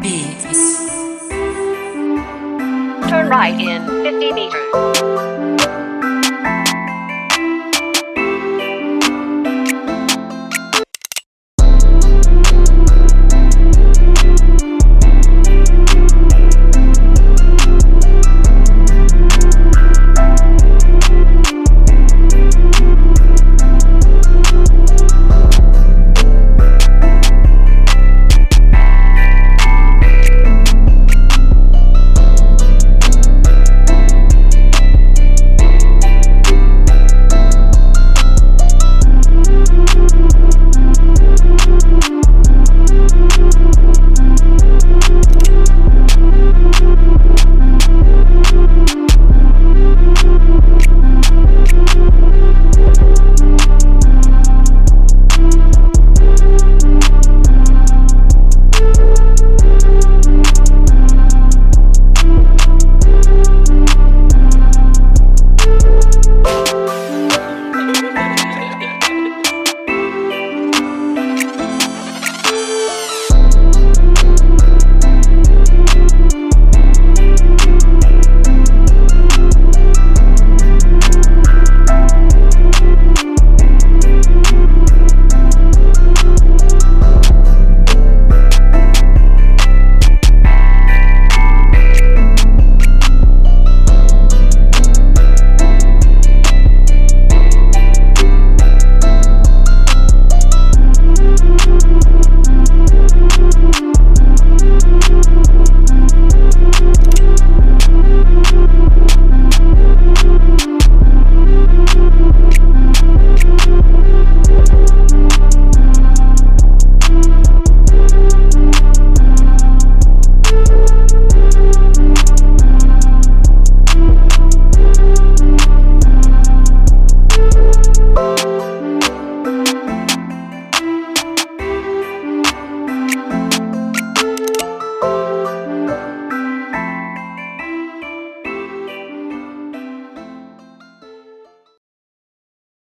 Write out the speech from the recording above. Beats. Turn right in 50 meters.